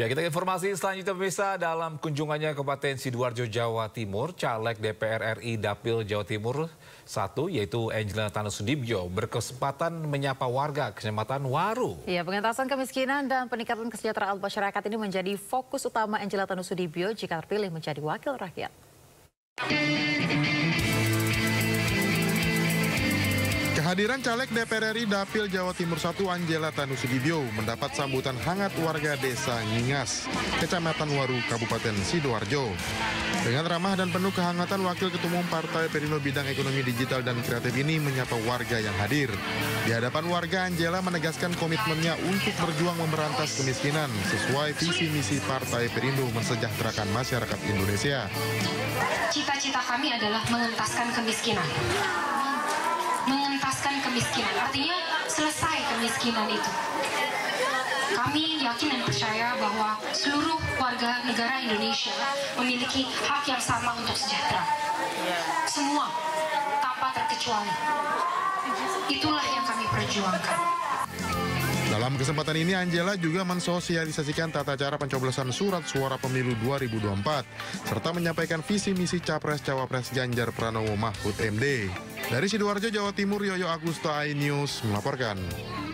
Ya, kita informasi selanjutnya pemirsa. Dalam kunjungannya ke Kabupaten Sidoarjo, Jawa Timur, caleg DPR RI Dapil Jawa Timur 1 yaitu Angela Tanoesoedibjo berkesempatan menyapa warga Kecamatan Waru. Ya, pengentasan kemiskinan dan peningkatan kesejahteraan masyarakat ini menjadi fokus utama Angela Tanoesoedibjo jika terpilih menjadi wakil rakyat. Kehadiran caleg DPR RI Dapil Jawa Timur 1 Angela Tanoesoedibjo mendapat sambutan hangat warga desa Ngingas, Kecamatan Waru, Kabupaten Sidoarjo. Dengan ramah dan penuh kehangatan, Wakil Ketua Umum Partai Perindo bidang ekonomi digital dan kreatif ini menyapa warga yang hadir. Di hadapan warga, Angela menegaskan komitmennya untuk berjuang memberantas kemiskinan sesuai visi misi Partai Perindo mensejahterakan masyarakat Indonesia. Cita-cita kami adalah mengentaskan kemiskinan. Mengentaskan kemiskinan, artinya selesai kemiskinan itu. Kami yakin dan percaya bahwa seluruh warga negara Indonesia memiliki hak yang sama untuk sejahtera. Semua, tanpa terkecuali. Itulah yang kami perjuangkan. Dalam kesempatan ini, Angela juga mensosialisasikan tata cara pencoblosan surat suara pemilu 2024, serta menyampaikan visi misi Capres-Cawapres Ganjar Pranowo Mahfud MD. Dari Sidoarjo, Jawa Timur, Yoyo Agusta, iNews melaporkan.